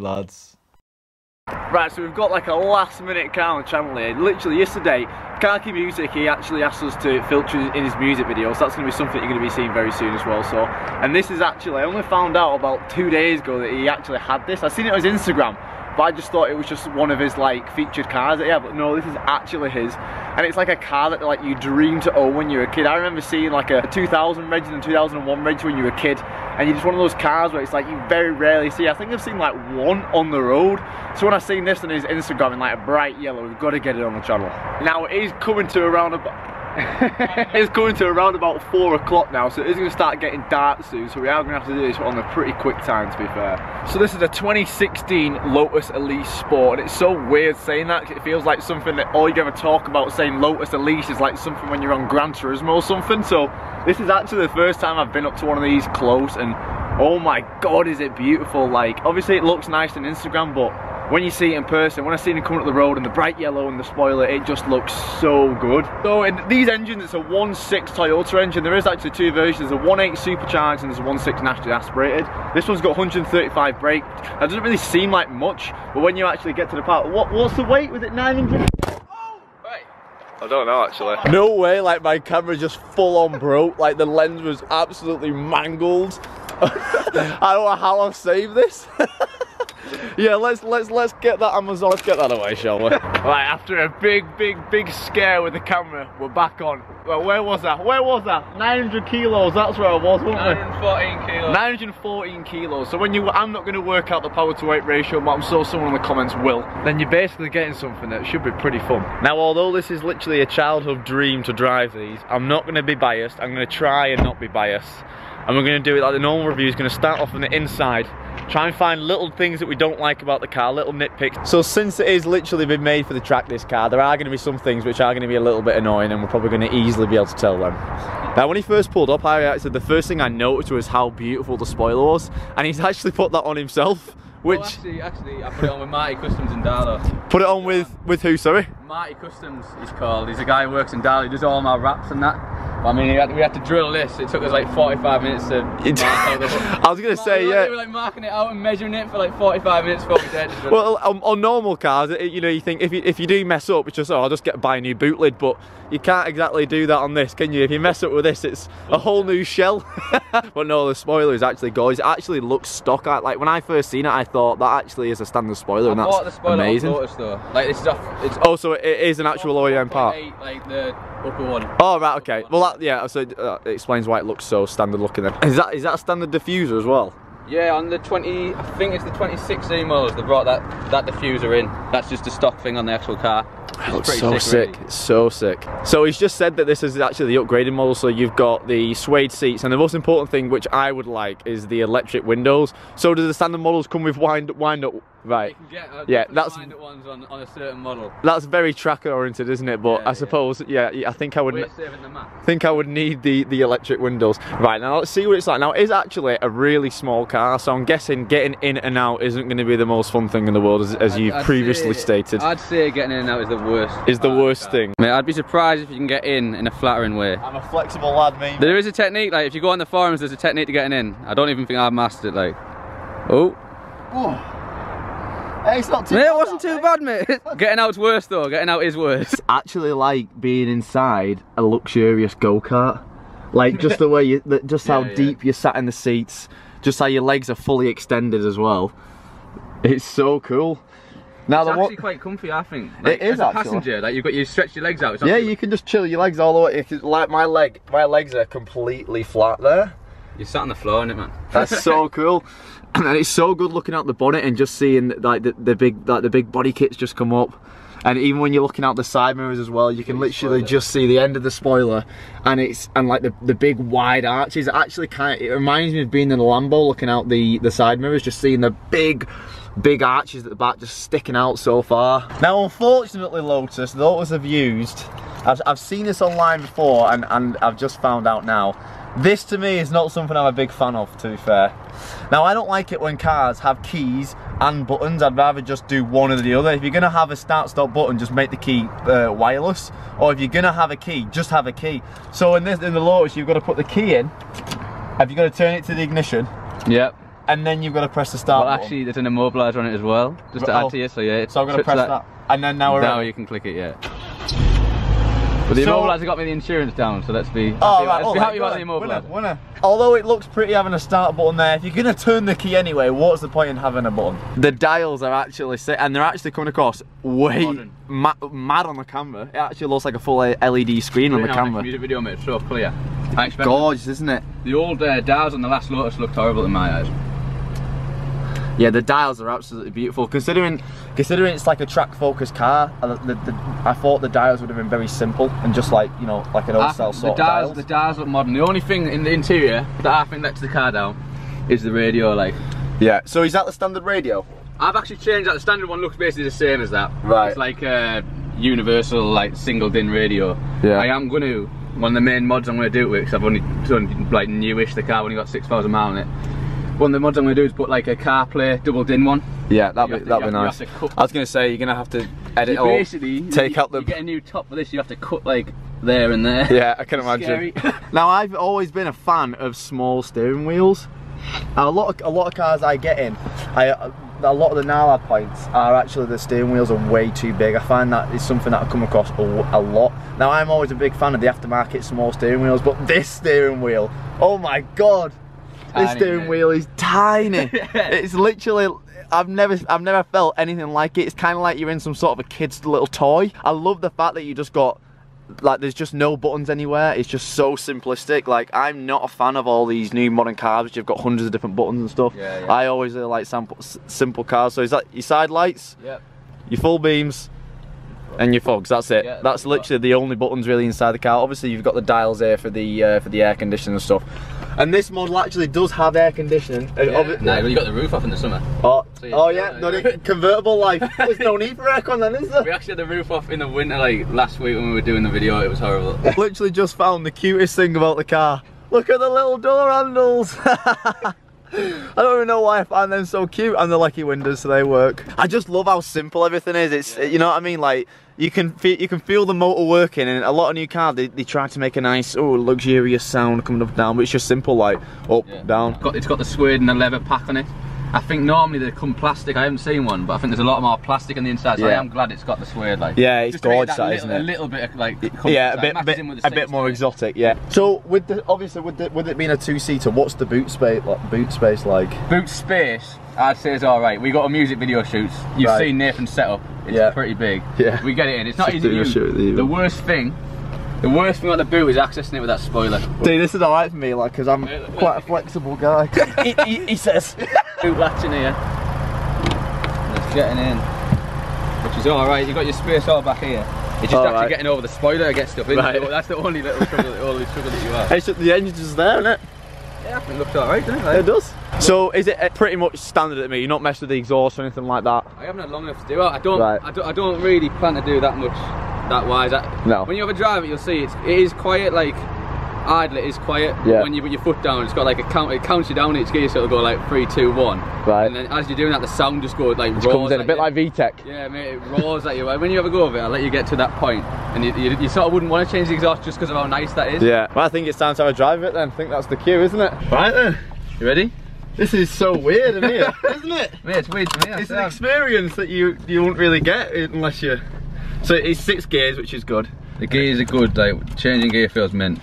Lads. Right, so we've got like a last minute car on the channel here. Literally yesterday, Khaki Music, he actually asked us to filter in his music videos. So that's going to be something you're going to be seeing very soon as well. So, and this is actually, I only found out about 2 days ago that he actually had this. I seen it on his Instagram, but I just thought it was just one of his like featured cars that he had, but no, this is actually his. And it's like a car that like you dream to own when you're a kid. I remember seeing like a 2000 Reg and a 2001 Reg when you were a kid, and you're just one of those cars where it's like you very rarely see. I think I've seen like one on the road. So when I seen this on his Instagram in like a bright yellow, we've got to get it on the channel. Now it is coming to around about it's going to around about 4 o'clock now, so it is going to start getting dark soon, so we are going to have to do this on a pretty quick time, to be fair. So this is a 2016 Lotus Elise Sport, and it's so weird saying that, because it feels like something that all you ever talk about saying Lotus Elise is like something when you're on Gran Turismo or something. So this is actually the first time I've been up to one of these close, and oh my god, is it beautiful. Like, obviously it looks nice on Instagram, but when you see it in person, when I seen it coming up the road and the bright yellow and the spoiler, it just looks so good. So in these engines, it's a 1.6 Toyota engine. There is actually two versions, there's a 1.8 supercharged and there's a 1.6 naturally aspirated. This one's got 135 brake. That doesn't really seem like much, but when you actually get to the part, what's the weight? Was it 900? Oh! Right. I don't know actually. No way, like my camera just full on broke, like the lens was absolutely mangled. I don't know how I've saved this. Yeah, let's get that Amazon, let's get that away, shall we? Right, after a big scare with the camera, we're back on. Well, where was that? 900 kilos, that's where I was, wasn't it? 914 kilos. 914 kilos. So when you, I'm not going to work out the power to weight ratio, but I'm sure someone in the comments will. Then you're basically getting something that should be pretty fun. Now, although this is literally a childhood dream to drive these, I'm not going to be biased. I'm going to try and not be biased. And we're going to do it like the normal review is going to start off on the inside. Try and find little things that we don't like about the car, little nitpicks. So since it is literally been made for the track, this car, there are going to be some things which are going to be a little bit annoying, and we're probably going to easily be able to tell them. Now when he first pulled up, I said the first thing I noticed was how beautiful the spoiler was, and he's actually put that on himself. Which, well, actually, I put it on with Marty Customs in Dalo. Put it on with who, sorry? Marty Customs, he's called. He's a guy who works in Dalo. He does all my wraps and that. But I mean, we had to drill this. It took us like 45 minutes to I was going to say, yeah. We were like marking it out and measuring it for like 45 minutes before we did. Well, on normal cars, you know, you think if you do mess up, it's just, oh, I'll just buy a new boot lid. But you can't exactly do that on this, can you? If you mess up with this, it's a whole new shell. But no, the spoiler is actually gorgeous. It actually looks stock. Like, when I first seen it, I thought that actually is a standard spoiler, and that's the spoiler amazing. Lotus, though. Like, this is off, it's oh, so it is an actual OEM part. Like the upper one. Oh right, okay. Well, that, yeah. So it explains why it looks so standard looking. Then is that a standard diffuser as well? Yeah, on the 20, I think it's the 26 NISMOs, they brought that diffuser in. That's just a stock thing on the actual car. It looks so sick, really. It's so sick. So he's just said that this is actually the upgraded model, so you've got the suede seats, and the most important thing which I would like is the electric windows. So does the standard models come with wind up? Right. Yeah, that's wind up ones on a certain model. That's very tracker oriented, isn't it? But yeah, I suppose, yeah, I think I would. We're saving the map. Think I would need the electric windows. Right, now let's see what it's like. Now it is actually a really small car, so I'm guessing getting in and out isn't going to be the most fun thing in the world, as you've previously stated. I'd say getting in and out is the worst. Is the worst thing. Mate, I'd be surprised if you can get in a flattering way. I'm a flexible lad, mate. There is a technique. Like, if you go on the forums, there's a technique to getting in. I don't even think I've mastered it. Like, oh. Hey, it's not too bad, it wasn't too bad, mate. Getting out's worse, though. Getting out is worse. It's actually like being inside a luxurious go-kart. Like, just the way you, just how deep you're sat in the seats, just how your legs are fully extended as well. It's so cool. Now it's actually quite comfy, I think. Like, it is, as a passenger, like, you've got, you stretch your legs out. Yeah, you can just chill your legs all the way. Like, my legs are completely flat there. You sat on the floor, innit, man? That's so cool. And it's so good looking out the bonnet and just seeing like the big body kits just come up, and even when you're looking out the side mirrors as well, you can literally just see the end of the spoiler, and like the big wide arches. It actually kind of, it reminds me of being in a Lambo looking out the side mirrors, just seeing the big arches at the back just sticking out so far. Now, unfortunately, Lotus, those have used I've seen this online before, and I've just found out now. This to me is not something I'm a big fan of, to be fair. Now, I don't like it when cars have keys and buttons. I'd rather just do one or the other. If you're going to have a start-stop button, just make the key wireless. Or if you're going to have a key, just have a key. So in the Lotus, you've got to put the key in. Have you got to turn it to the ignition? Yep. And then you've got to press the start button. Well, actually, there's an immobilizer on it as well, just to add to you. So yeah. So I'm going to press that. And then now we're now in. You can click it, yeah. But the immobilizer got me the insurance down, so let's be happy about the immobilizer. Winner. Although it looks pretty having a start button there, if you're going to turn the key anyway, what's the point in having a button? The dials are actually sick, and they're actually coming across way mad on the camera. It actually looks like a full LED screen on the camera. Music video, mate, it's so clear. It's gorgeous, isn't it? The old dials on the last Lotus looked horrible in my eyes. Yeah, the dials are absolutely beautiful. Considering it's like a track-focused car, I thought the dials would have been very simple and just like, you know, like an old-style sort of dials. The dials look modern. The only thing in the interior that I think lets the car down is the radio, like. Yeah, so is that the standard radio? I've actually changed that. The standard one looks basically the same as that. Right. It's like a universal, like, single-din radio. Yeah. I am going to, one of the main mods I'm going to do it with, because I've only done, like, newish, the car only got 6,000 miles on it. One of the mods I'm going to do is put like a CarPlay double DIN one. Yeah, that'd be nice. I was going to say, you're going to have to edit all, take out the... You get a new top for this, you have to cut like there and there. Yeah, I can imagine. Now, I've always been a fan of small steering wheels. Now, a lot of cars I get in, a lot of the Nala points are actually the steering wheels are way too big. I find that is something that I come across a lot. Now, I'm always a big fan of the aftermarket small steering wheels, but this steering wheel, oh my God. This steering wheel is tiny. It's literally, I've never felt anything like it. It's kind of like you're in some sort of a kid's little toy. I love the fact that you just got, like, there's just no buttons anywhere. It's just so simplistic. Like, I'm not a fan of all these new modern cars. You've got hundreds of different buttons and stuff. Yeah, yeah. I always like simple cars. So is that your side lights? Yep. Your full beams. And your fogs, that's it. Yeah, that's literally the only buttons really inside the car. Obviously, you've got the dials here for the air conditioning and stuff. And this model actually does have air conditioning. Yeah. No, you got the roof off in the summer. Oh, so yeah, no, convertible life. There's no need for aircon then, is there? We actually had the roof off in the winter, like last week when we were doing the video. It was horrible. Literally just found the cutest thing about the car. Look at the little door handles. I don't even know why I find them so cute, and the lucky windows, so they work. I just love how simple everything is. It's you know what I mean, like you can feel the motor working, and a lot of new cars they try to make a nice luxurious sound coming up and down, but it's just simple, like up down. It's got the suede and the leather pack on it. I think normally they come plastic. I haven't seen one, but I think there's a lot more plastic on the inside. So I am glad it's got the suede. Like, yeah, it's gorgeous, isn't it? A little bit of, like, a bit more exotic. Yeah. So with the obviously with it being a two-seater, what's the boot space like? Boot space, I'd say, is all right. We got a music video shoot. You've seen Nathan's setup. It's pretty big. Yeah. We get it in. It's not easy to use. The worst thing. The worst thing about the boot is accessing it with that spoiler. Dude, this is alright for me, like, because I'm quite a flexible guy. he says. Boot latch in here. And it's getting in. Which is alright, you've got your space all back here. It's just actually getting over the spoiler to get stuff in. Right. That's the only little struggle, that you have. It's just, the engine's just there, isn't it? Yeah, I think it looks alright, doesn't it? Like? It does. So is it pretty much standard at me? You're not messed with the exhaust or anything like that? I haven't had long enough to do it. I don't really plan to do that much. No. When you have a drive it, you'll see it is quiet, like idle. It is quiet. Yeah. When you put your foot down, it's got like a count. It counts you down each gear, so it'll go like 3, 2, 1. Right. And then as you're doing that, the sound just goes like roars. Comes in a bit like VTEC. Yeah, mate, it roars at you. When you have a go of it, I'll let you get to that point. And you sort of wouldn't want to change the exhaust just because of how nice that is. Yeah. Well, I think it's time to have a drive of it then. I think that's the cue, isn't it? Right then. You ready? This is so weird, isn't it? Mate, it's weird to me. It's an experience that you won't really get unless you. So it's 6 gears, which is good. The gears are good, like changing gear feels mint.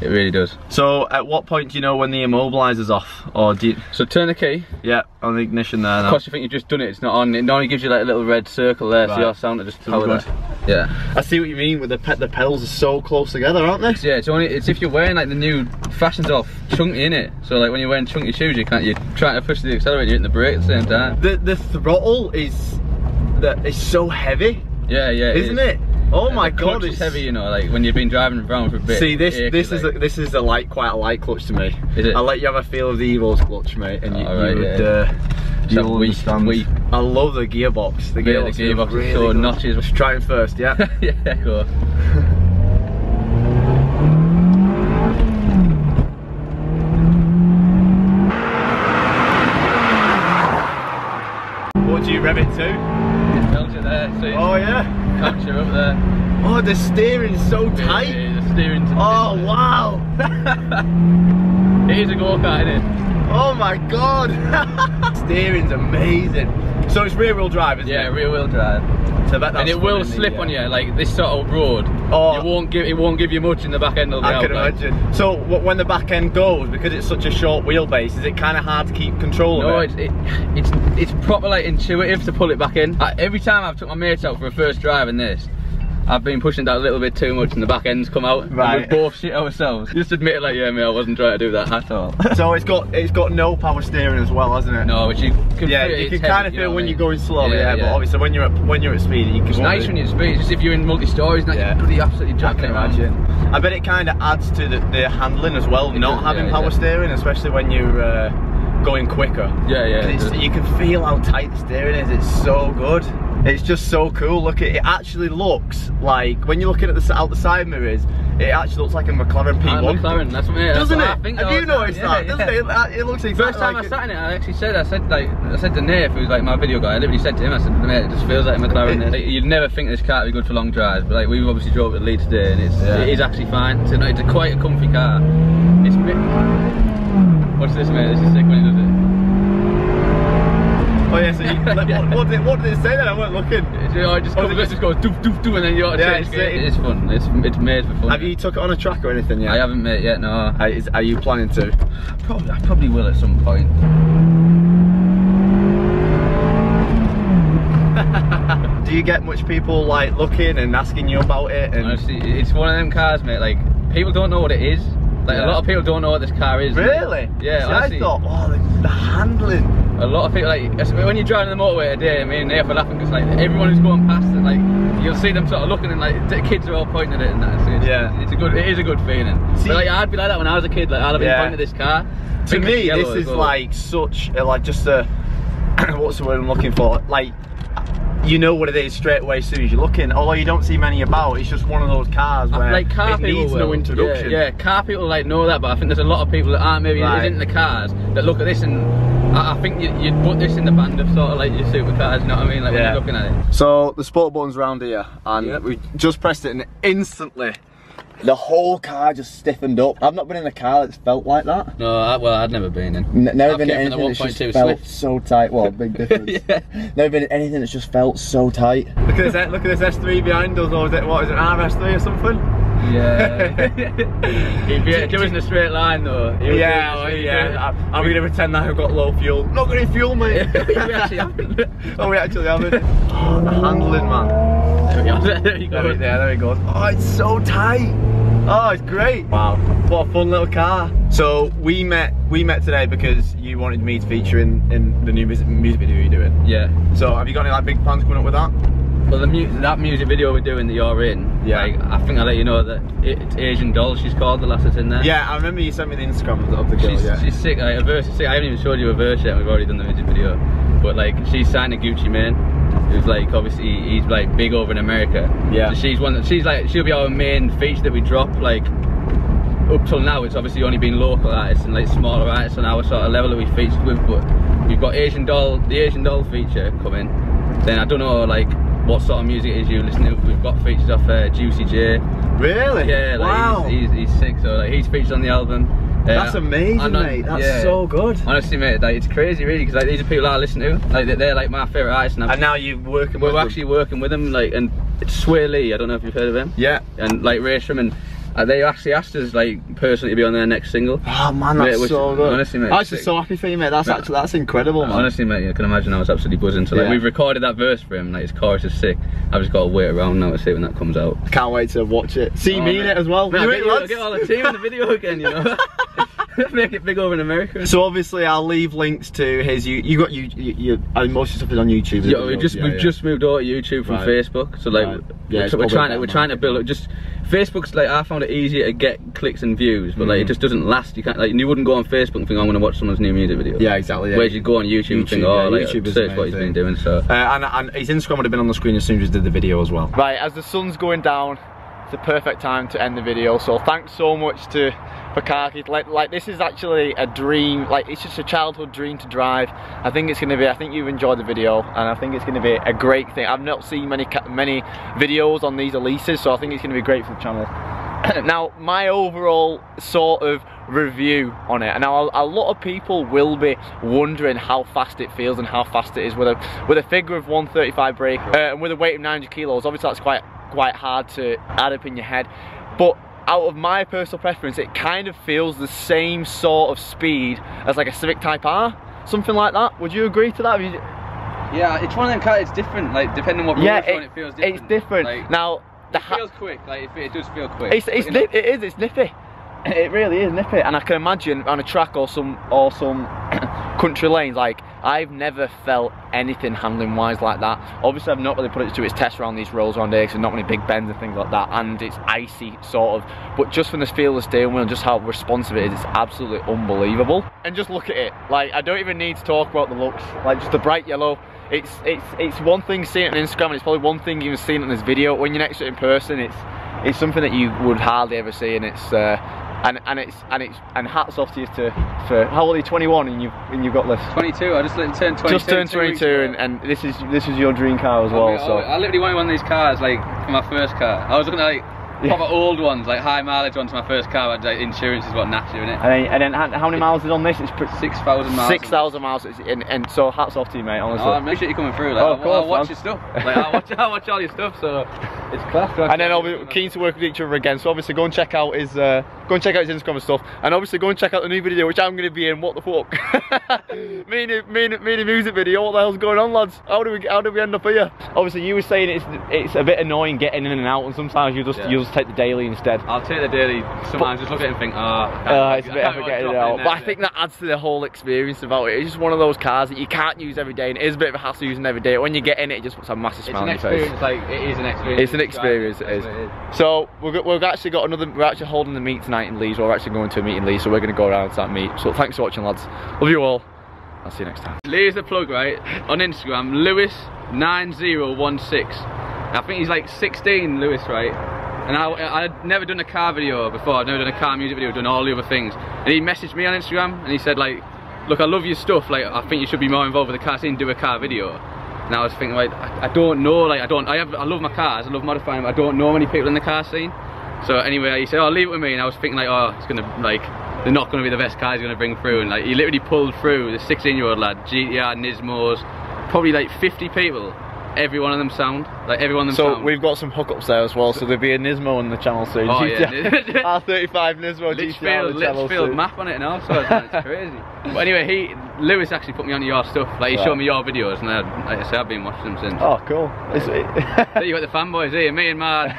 It really does. So at what point do you know when the immobilizer's off, or do you... So turn the key. Yeah, on the ignition there now. Of course you think you've just done it, it's not on. It normally gives you like a little red circle there, so your sound just power that. Yeah. I see what you mean with the pedals are so close together, aren't they? Yeah, it's if you're wearing like the new fashions off, chunky in it. So like when you're wearing chunky shoes, you're trying to push the accelerator, you're hitting the brake at the same time. The throttle is so heavy. Yeah, yeah, isn't it? Oh yeah, my God, it's heavy. You know, like when you've been driving around for a bit. See, this is quite a light clutch to me. Is it? I'll let you have a feel of the Evo's clutch, mate, and you'll understand. I love the gearbox. The gearbox is really good. Notches. Let's try it first, yeah. Yeah, cool. rev it too. It's Belgium there, so oh yeah. Capture up there. Oh, the steering's so tight. Yeah, the steering's amazing. Oh wow. It is a go-kart, isn't it? Oh my god. Steering's amazing. So it's rear-wheel drive, isn't it? Yeah, rear-wheel drive. So and it will slip on you, like this sort of road. Oh, it won't give you much in the back end of the outlets. I can imagine. So when the back end goes, because it's such a short wheelbase, is it kind of hard to keep control of it? No, it's proper like intuitive to pull it back in. Every time I've took my mates out for a first drive in this, I've been pushing that a little bit too much and the back end's come out. Right. And we both shit ourselves. Just admit it, like, yeah mate, I wasn't trying to do that at all. So it's got no power steering as well, hasn't it? No, which you can feel, you know, when you're going slow, but obviously when you're at speed you can. It's nice when you're at speed, just if you're in multi stories and that bloody absolutely jacking around. I bet it kinda adds to the handling as well, not having power steering, especially when you're going quicker. Yeah, yeah. You can feel how tight the steering is, it's so good. It's just so cool. Look, it actually looks like when you're looking at the out the side mirrors, it actually looks like a McLaren P1. McLaren, that's what it is. Doesn't it? Have you noticed that? Doesn't it? It looks exactly. First time I sat in it, I actually said, I said to Nath, who's like my video guy, I literally said to him, I said, mate, it just feels like a McLaren. Like, you'd never think this car would be good for long drives, but like we've obviously drove it the lead today, and it is actually fine. So, no, it's quite a comfy car. It's a bit. Watch this, mate. This is sick when it does it. Oh yeah, so you, what did it say then? I weren't looking. It just comes, just goes doof doof doof and then you ought to change it. It is fun, it's made for fun. Have you took it on a track or anything yet? I haven't mate yet, no. Are you planning to? I probably will at some point. Do you get much people like looking and asking you about it? And honestly, it's one of them cars mate, like people don't know what it is. Like a lot of people don't know what this car is. Really? Yeah, see, honestly, I thought, oh the handling. A lot of people, like, when you're driving the motorway today, I mean, they're laughing because, like, everyone who's going past it, like, you'll see them sort of looking and, like, the kids are all pointing at it and that. So it is a good feeling. See, but, like, I'd be like that when I was a kid, like, I'd have been pointing at this car. To me, this is, like, such, like, just a, what's the word I'm looking for? Like, you know what it is straight away as soon as you're looking, although you don't see many about. It's just one of those cars where like it needs no introduction. Yeah, car people, like, know that, but I think there's a lot of people that aren't maybe into the cars that look at this and... I think you'd put this in the band of sort of like your supercars, you know what I mean? Like when you're looking at it. So the sport button's round here and we just pressed it and instantly the whole car just stiffened up. I've not been in a car that's felt like that. No, I'd never been in. Never been in anything that's just felt so tight. What a big difference. Never been in anything that's just felt so tight. Look at this S3 behind us, or is it, what is it, an RS3 or something? Yeah. It was in a straight line though. Yeah. I'm gonna pretend that I've got low fuel. Not gonna fuel, mate. We actually haven't. Oh, we actually haven't. Oh, the handling, man. There we go. There it goes. Oh, it's so tight. Oh, it's great. Wow. What a fun little car. So we met today because you wanted me to feature in the new music video you're doing. Yeah. So have you got any like big plans coming up with that? Well, that music video we're doing that you're in, like, I think I'll let you know that it's Asian Doll, she's called, the lass that's in there. Yeah, I remember you sent me the Instagram of the girl. She's sick, like, her verse is sick. I haven't even showed you a verse yet, we've already done the music video. But like, she's signed to Gucci Mane, who's like, obviously, he's like big over in America. Yeah. So she'll be our main feature that we drop, like, up till now it's obviously only been local artists and like smaller artists on our sort of level that we featured with, but we've got Asian Doll, the Asian Doll feature coming. Then I don't know, like, what sort of music it is you listen to. We've got features off Juicy J. Really? Yeah, like, wow. He's sick, so like, he's featured on the album. That's amazing, mate. That's so good. Honestly, mate, like, it's crazy, really, because like, these are people I listen to. Like, they're like my favourite artists. And now you're working with them. We're actually working with them, like, and it's Sway Lee, I don't know if you've heard of him. Yeah. And like Rasham, and they actually asked us, like, personally to be on their next single. Oh man, that's so good. Honestly, mate, I'm just so happy for you, mate. That's incredible, man. Honestly, mate, I can imagine I was absolutely buzzing. So like, we've recorded that verse for him. Like, his chorus is sick. I've just got to wait around now to see when that comes out. Can't wait to watch it. See me in it as well. Mate, get all the team in the video again, you know. Make it big over in America. So obviously, I'll leave links to his. Most of stuff is on YouTube. Yeah, we've just moved over to YouTube from Facebook. So like, we're trying to build up. Just Facebook's like, I found it easier to get clicks and views, but like it just doesn't last. You can't, like, you wouldn't go on Facebook and think, oh, I'm going to watch someone's new music video. Yeah, exactly. Yeah. Whereas you go on YouTube and think, oh, like, YouTube search what he's been doing. So and his Instagram would have been on the screen as soon as he did the video as well. Right, as the sun's going down, it's the perfect time to end the video. So thanks so much for Khaki. Like this is actually a dream, like it's just a childhood dream to drive. I think it's gonna be, I think you've enjoyed the video, and I think it's gonna be a great thing. I've not seen many videos on these Elises, so I think it's gonna be great for the channel. Now, my overall sort of review on it, and a lot of people will be wondering how fast it feels and how fast it is with a figure of 135 brake and with a weight of 900 kilos. Obviously, that's quite hard to add up in your head, but out of my personal preference, it kind of feels the same sort of speed as like a Civic Type R, something like that. Would you agree to that? Yeah, it's one of them cars. It's different, like depending on what you're on, it feels different. It's different. Like, now. It feels quick, like it does feel quick. It's nippy. It really is nippy, and I can imagine on a track or some country lanes, like I've never felt anything handling wise like that. Obviously, I've not really put it to its test around these roads around here because there's not many big bends and things like that, and it's icy sort of. But just from the feel of the steering wheel and just how responsive it is, it's absolutely unbelievable. And just look at it, like I don't even need to talk about the looks, like just the bright yellow. It's one thing seeing it on Instagram, and it's probably one thing even seeing it in this video. When you're next to it in person, it's something that you would hardly ever see, and hats off to you for how old are you? 21, and you've got this. 22. I just turned 22. Just turned 22, and this is your dream car as well. I literally wanted one of these cars like for my first car. I was looking at proper old ones, like high mileage ones. My first car had like, insurance is what naff doing it. And then how many miles is on this? It's 6,000 miles. 6,000 miles, and so hats off to you, mate. Honestly, make sure you're coming through. Like, I'll watch your stuff. Like, I'll watch all your stuff. So it's class. And then I'll be keen to work with each other again. So obviously, go and check out his Instagram and stuff. And obviously, go and check out the new video, which I'm going to be in. What the fuck? me and the music video. What the hell's going on, lads? How do we end up here? Obviously, you were saying it's a bit annoying getting in and out, and sometimes you'll just take the daily instead. I'll take the daily sometimes, just look at it and think, it's a bit effort getting it out. But I think that adds to the whole experience about it. It's just one of those cars that you can't use every day, and it is a bit of a hassle using every day. When you get in it, it just puts a massive smile on your face. Like, it is an experience. It's an experience, it is. So we've actually got another, we're actually holding the meet tonight in Leeds. We're actually going to a meet in Leeds, so we're going to go around to that meet. So thanks for watching, lads. Love you all. I'll see you next time. Leaves the plug, right? On Instagram, Lewis9016. I think he's like 16, Lewis, right? And I'd never done a car video before, I'd never done a car music video, I'd done all the other things. And he messaged me on Instagram and he said like, look, I love your stuff, like I think you should be more involved with the car scene, do a car video. And I was thinking like, I don't know, like I love my cars, I love modifying them, I don't know many people in the car scene. So anyway, he said, oh, leave it with me, and I was thinking like, oh, it's gonna like, they're not gonna be the best cars you're gonna bring through. And like, he literally pulled through, the 16-year-old lad, GTR NISMOs, probably like 50 people. Every one of them sound, like every one of them sound. So we've got some hookups there as well, so there'll be a Nismo on the channel soon. Oh GTR, yeah. R35 Nismo, GTR on the channel soon. Map on it and all sorts, it's crazy. But anyway, Lewis actually put me onto your stuff, like he showed me your videos, and like I said, I've been watching them since. Oh cool. So you got the fanboys here, me and my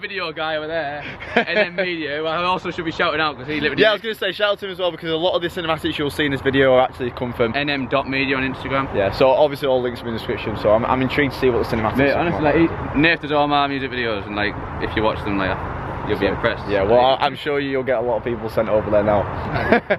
video guy over there, NM Media, who I also should be shouting out because he literally... Yeah, I was going to say shout out to him as well, because a lot of the cinematics you'll see in this video are actually come from NM.media on Instagram. Yeah, so obviously all links will be in the description, so I'm intrigued to see what the cinematics are. Honestly, like, Nath does all my music videos, and like if you watch them, like you'll be impressed. Yeah, well, I'm sure you'll get a lot of people sent over there now.